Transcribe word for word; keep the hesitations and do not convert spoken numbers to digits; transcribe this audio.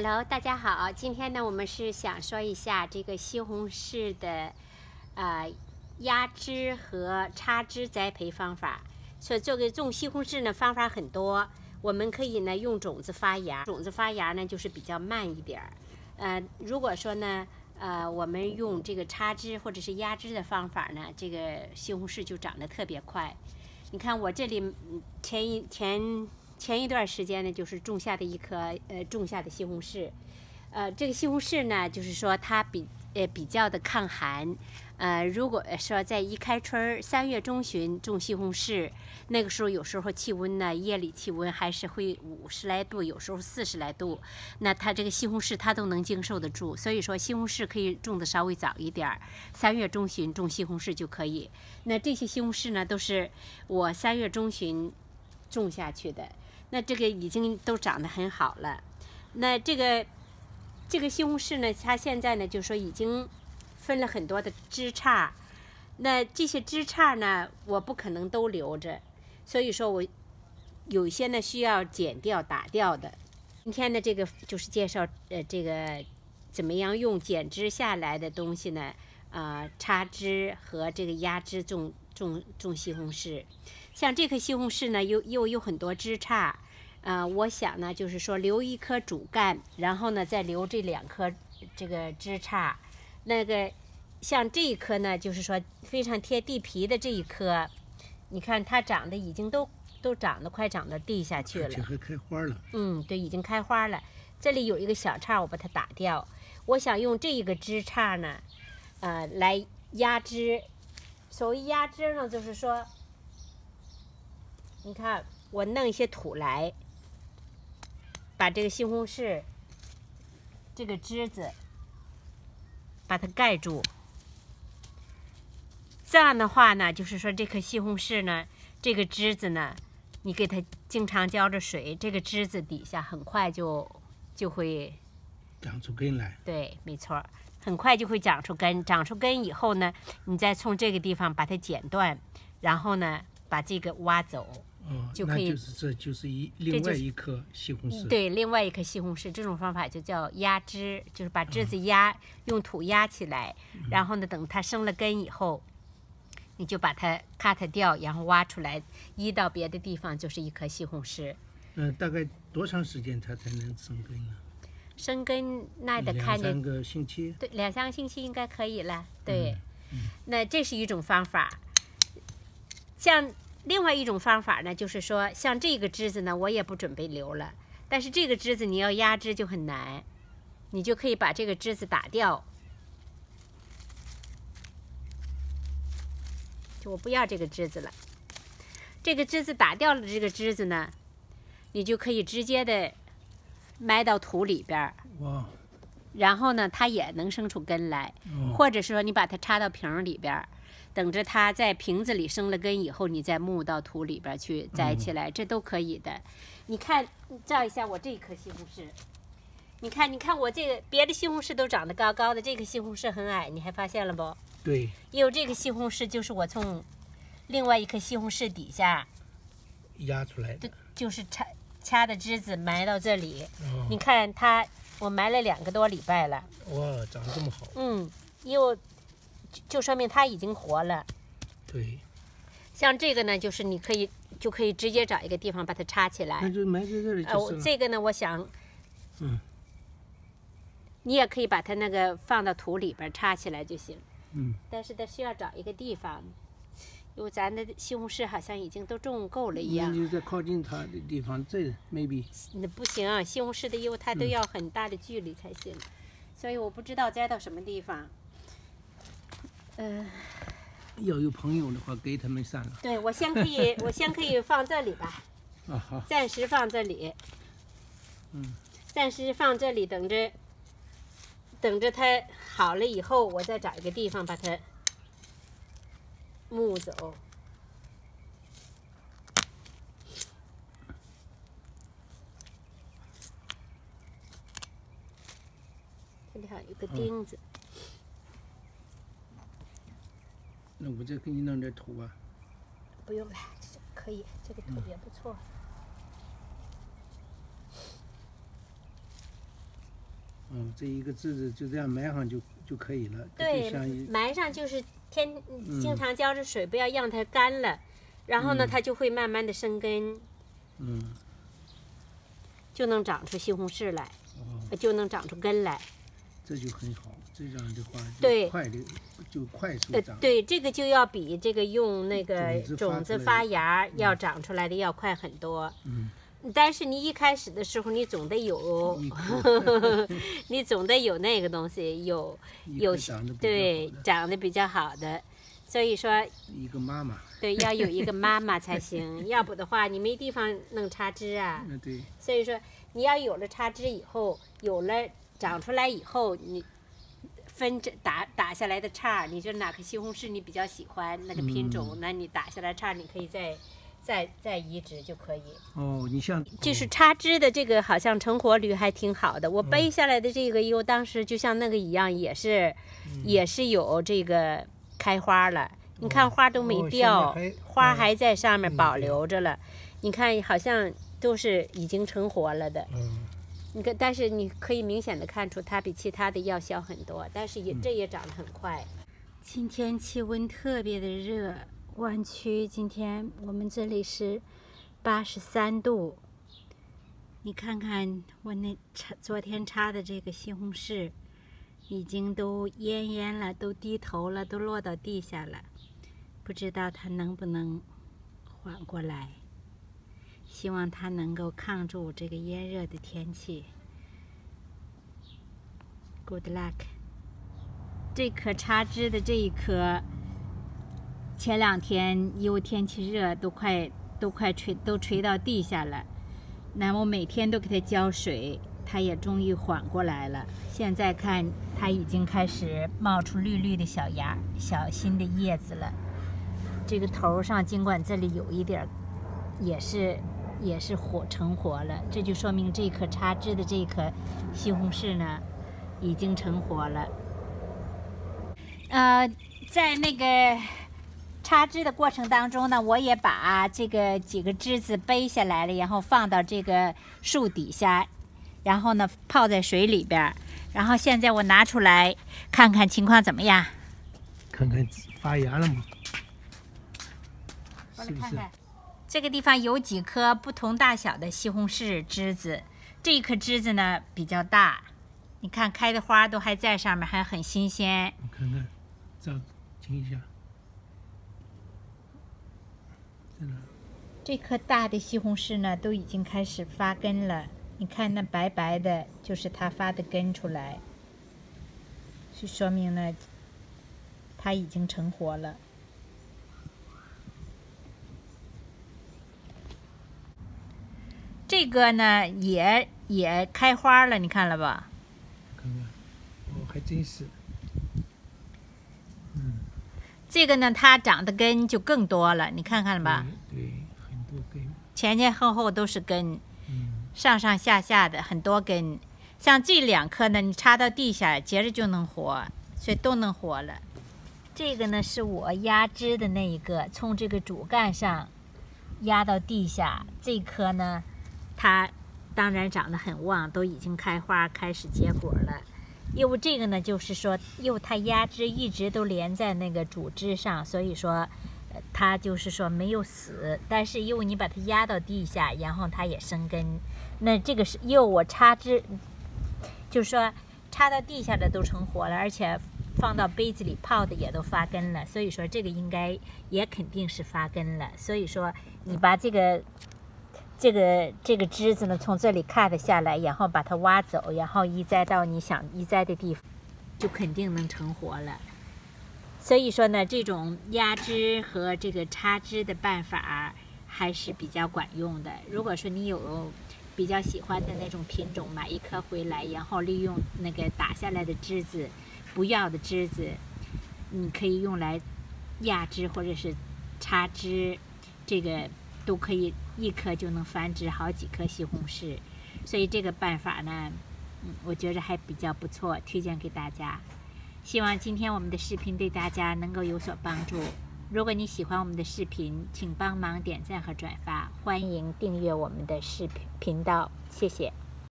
Hello， 大家好，今天呢，我们是想说一下这个西红柿的呃压枝和插枝栽培方法。所以这个种西红柿呢方法很多，我们可以呢用种子发芽，种子发芽呢就是比较慢一点儿。呃，如果说呢呃我们用这个插枝或者是压枝的方法呢，这个西红柿就长得特别快。你看我这里前一前。 前一段时间呢，就是种下的一颗呃种下的西红柿，呃，这个西红柿呢，就是说它比呃比较的抗寒，呃，如果说在一开春三月中旬种西红柿，那个时候有时候气温呢，夜里气温还是会五十来度，有时候四十来度，那它这个西红柿它都能经受得住，所以说西红柿可以种的稍微早一点，三月中旬种西红柿就可以。那这些西红柿呢，都是我三月中旬种下去的。 那这个已经都长得很好了，那这个这个西红柿呢，它现在呢就说已经分了很多的枝杈，那这些枝杈呢，我不可能都留着，所以说我有一些呢需要剪掉、打掉的。今天的这个就是介绍呃这个怎么样用剪枝下来的东西呢，呃插枝和这个压枝种。 种种西红柿，像这颗西红柿呢，又又有很多枝杈，呃，我想呢，就是说留一颗主干，然后呢再留这两颗这个枝杈。那个像这一颗呢，就是说非常贴地皮的这一颗，你看它长得已经都都长得快长到地下去了，这还开花了。嗯，对，已经开花了。这里有一个小杈，我把它打掉。我想用这一个枝杈呢，呃，来压枝。 所谓压枝呢，就是说，你看我弄一些土来，把这个西红柿这个枝子把它盖住。这样的话呢，就是说这颗西红柿呢，这个枝子呢，你给它经常浇着水，这个枝子底下很快就就会长出根来。对，没错。 很快就会长出根，长出根以后呢，你再从这个地方把它剪断，然后呢把这个挖走，哦、就可以。就是这就是一另外一颗西红柿、就是。对，另外一颗西红柿，这种方法就叫压枝，就是把枝子压，嗯、用土压起来，然后呢等它生了根以后，你就把它cut掉，然后挖出来，移到别的地方，就是一颗西红柿。嗯，大概多长时间它才能生根呢？ 生根那得看见两三个星期，对，两三个星期应该可以了。对，嗯嗯、那这是一种方法。像另外一种方法呢，就是说，像这个枝子呢，我也不准备留了。但是这个枝子你要压枝就很难，你就可以把这个枝子打掉。就我不要这个枝子了，这个枝子打掉了，这个枝子呢，你就可以直接的。 埋到土里边然后呢，它也能生出根来，哦、或者说你把它插到瓶里边等着它在瓶子里生了根以后，你再木到土里边去栽起来，嗯、这都可以的。你看，照一下我这一颗西红柿，你看，你看我这个别的西红柿都长得高高的，这个西红柿很矮，你还发现了不？对，因为这个西红柿就是我从另外一颗西红柿底下压出来的，就是插。 掐的枝子埋到这里，哦、你看它，我埋了两个多礼拜了。哇，长得这么好。嗯，又 就, 就说明它已经活了。对。像这个呢，就是你可以就可以直接找一个地方把它插起来。那就埋在这里就是了。呃，这个呢，我想，嗯，你也可以把它那个放到土里边插起来就行。嗯。但是它需要找一个地方。 因为咱的西红柿好像已经都种够了一样。你就在靠近它的地方，这 maybe。那不行、啊，西红柿的因为它都要很大的距离才行，嗯、所以我不知道栽到什么地方。嗯、呃。要有朋友的话，给他们散了。对，我先可以，我先可以放这里吧。啊好。暂时放这里。嗯。暂时放这里，等着，等着它好了以后，我再找一个地方把它。 木走，这里还有个钉子。那我再给你弄点土吧。不用了，这可以，这个土也不错。嗯嗯，这一个枝子就这样埋上就就可以了。对，埋上就是天经常浇着水，不要让它干了，然后呢，它就会慢慢的生根。嗯，就能长出西红柿来，就能长出根来。这就很好，这样的话对快的就快速长。对，这个就要比这个用那个种子发芽要长出来的要快很多。嗯。 但是你一开始的时候，你总得有，你总得有那个东西，有有对长得比较好的，所以说一个妈妈对要有一个妈妈才行，要不的话你没地方弄插枝啊。对，所以说你要有了插枝以后，有了长出来以后，你分这打打下来的杈，你就哪个西红柿你比较喜欢那个品种，嗯、那你打下来杈，你可以再。 再再移植就可以哦。你像就是插枝的这个，好像成活率还挺好的。我背下来的这个柚，当时就像那个一样，也是、嗯、也是有这个开花了。哦、你看花都没掉，哦、还花还在上面保留着了。嗯、你看好像都是已经成活了的。嗯。你看，但是你可以明显的看出，它比其他的要小很多，但是也、嗯、这也长得很快。今天气温特别的热。 湾区今天我们这里是八十三度，你看看我那插昨天插的这个西红柿，已经都奄奄了，都低头了，都落到地下了，不知道它能不能缓过来。希望它能够抗住这个炎热的天气。Good luck。这棵插枝的这一棵。 前两天因为天气热，都快都快垂都垂到地下了。那我每天都给它浇水，它也终于缓过来了。现在看它已经开始冒出绿绿的小芽、小新的叶子了。这个头上尽管这里有一点，也是也是活成活了，这就说明这棵插枝的这棵西红柿呢，已经成活了。呃，在那个。 插枝的过程当中呢，我也把这个几个枝子背下来了，然后放到这个树底下，然后呢泡在水里边。然后现在我拿出来看看情况怎么样，看看发芽了吗？我来看看，这个地方有几颗不同大小的西红柿枝子，这一颗枝子呢比较大，你看开的花都还在上面，还很新鲜。我看看，这样停一下。 这颗大的西红柿呢，都已经开始发根了。你看那白白的，就是它发的根出来，就说明呢，它已经成活了。这个呢，也也开花了，你看了吧？看看，哦，还真是。嗯。这个呢，它长的根就更多了，你看看了吧？对。对 前前后后都是根，上上下下的很多根。像这两棵呢，你插到地下，接着就能活，所以都能活了。这个呢是我压枝的那一个，从这个主干上压到地下。这棵呢，它当然长得很旺，都已经开花，开始结果了。因为这个呢，就是说，因为它压枝一直都连在那个主枝上，所以说。 它就是说没有死，但是因为你把它压到地下，然后它也生根。那这个是因为我插枝，就是说插到地下的都成活了，而且放到杯子里泡的也都发根了。所以说这个应该也肯定是发根了。所以说你把这个这个这个枝子呢从这里 cut 下来，然后把它挖走，然后移栽到你想移栽的地方，就肯定能成活了。 所以说呢，这种压枝和这个插枝的办法还是比较管用的。如果说你有比较喜欢的那种品种，买一颗回来，然后利用那个打下来的枝子，不要的枝子，你可以用来压枝或者是插枝，这个都可以，一颗就能繁殖好几颗西红柿。所以这个办法呢，嗯，我觉着还比较不错，推荐给大家。 希望今天我们的视频对大家能够有所帮助。如果你喜欢我们的视频，请帮忙点赞和转发，欢迎订阅我们的视频频道，谢谢。